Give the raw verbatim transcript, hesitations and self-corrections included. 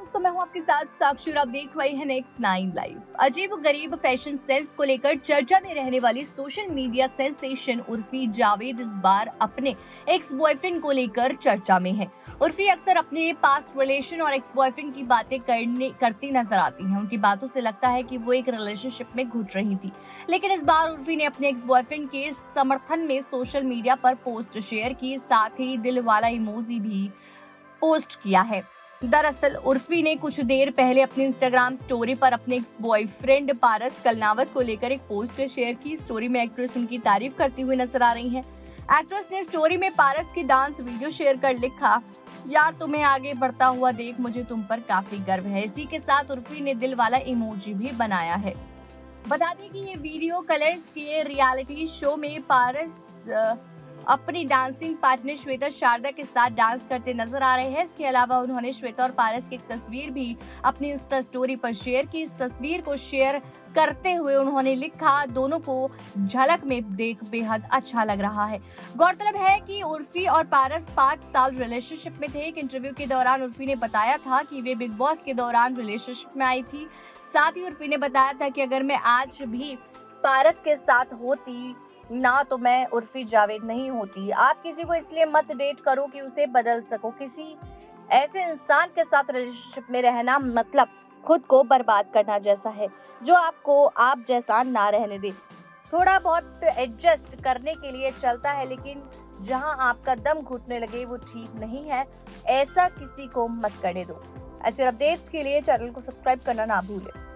दोस्तों, मैं हूं आपके साथ साक्षी और आप देख रहे हैं नेक्स्ट नाइन लाइव। अजीब गरीब फैशन सेंस को लेकर चर्चा में रहने वाली social media sensation Urfi Javed इस बार अपने एक्स बॉयफ्रेंड को लेकर चर्चा में है। उर्फी अक्सर अपने पास्ट रिलेशन और एक्स बॉयफ्रेंड की बातें करने करती नजर आती हैं। उनकी बातों से लगता है कि वो एक रिलेशनशिप में घुट रही थी, लेकिन इस बार उर्फी ने अपने एक्स बॉयफ्रेंड के समर्थन में सोशल मीडिया पर पोस्ट शेयर की, साथ ही दिल वाला इमोजी भी पोस्ट किया है। दरअसल उर्फी ने कुछ देर पहले अपनी इंस्टाग्राम स्टोरी पर अपने एक्स बॉयफ्रेंड पारस कलनावत को लेकर एक पोस्ट शेयर की। स्टोरी में एक्ट्रेस उनकी तारीफ करती हुई नजर आ रही है। एक्ट्रेस ने स्टोरी में पारस की डांस वीडियो शेयर कर लिखा, यार तुम्हें आगे बढ़ता हुआ देख मुझे तुम पर काफी गर्व है। इसी के साथ उर्फी ने दिल वाला इमोजी भी बनाया है। बता दें कि ये वीडियो कलर्स के रियलिटी शो में पारस आ, अपनी डांसिंग पार्टनर श्वेता शारदा के साथ डांस करते नजर आ रहे हैं। इसके अलावा उन्होंने श्वेता और पारस की एक तस्वीर भी अपनी इंस्टा स्टोरी पर शेयर की। इस तस्वीर को शेयर करते हुए उन्होंने लिखा, दोनों को झलक में देख बेहद अच्छा लग रहा है। गौरतलब है कि उर्फी और पारस पाँच साल रिलेशनशिप में थे। एक इंटरव्यू के दौरान उर्फी ने बताया था कि वे बिग बॉस के दौरान रिलेशनशिप में आई थी। साथ ही उर्फी ने बताया था कि अगर मैं आज भी पारस के साथ होती ना तो मैं उर्फी जावेद नहीं होती। आप किसी को इसलिए मत डेट करो कि उसे बदल सको। किसी ऐसे इंसान के साथ रिलेशनशिप में रहना मतलब खुद को बर्बाद करना जैसा है, जो आपको आप जैसा ना रहने दे। थोड़ा बहुत एडजस्ट करने के लिए चलता है, लेकिन जहां आपका दम घुटने लगे वो ठीक नहीं है। ऐसा किसी को मत करने दो। ऐसे अपडेट्स के लिए चैनल को सब्सक्राइब करना ना भूलें।